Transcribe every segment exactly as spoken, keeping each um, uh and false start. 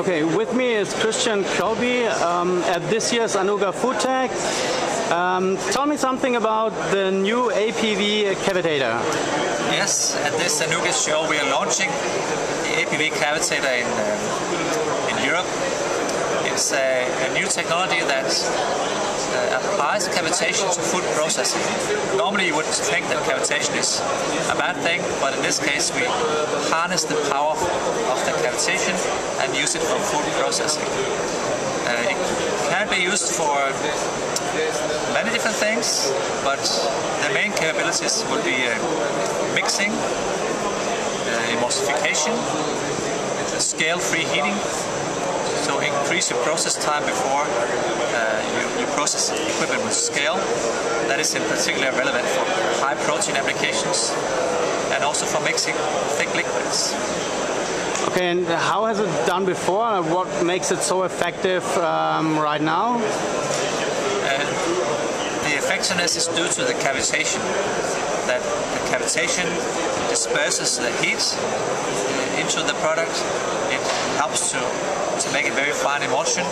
Okay, with me is Christian Kjoelby um, at this year's Anuga FoodTec. Um, tell me something about the new A P V Cavitator. Yes, at this Anuga show we are launching the A P V Cavitator in, uh, in Europe. It's a, a new technology that uh, applies cavitation to food processing. Normally you would think that cavitation is a bad thing, but in this case we harness the power of the cavitation and use it for food processing. Uh, it can be used for many different things, but the main capabilities would be uh, mixing, uh, emulsification, scale-free heating, so increase your process time before uh, you, you process equipment with scale. That is in particular relevant for high protein applications and also for mixing thick liquids. Okay, and how has it done before? What makes it so effective um, right now? Uh, the effectiveness is due to the cavitation. That the cavitation disperses the heat into the product. It helps to to make a very fine emulsion,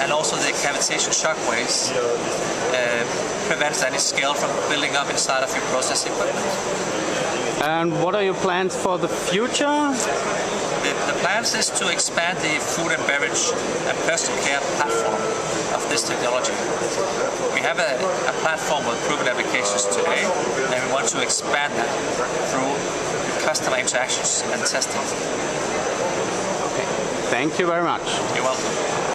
and also the cavitation shockwaves uh, prevents any scale from building up inside of your process equipment. And what are your plans for the future? The, the plans is to expand the food and beverage and personal care platform of this technology. We have a, a platform with proven applications today, and we want to expand that through customer interactions and testing. Thank you very much. You're welcome.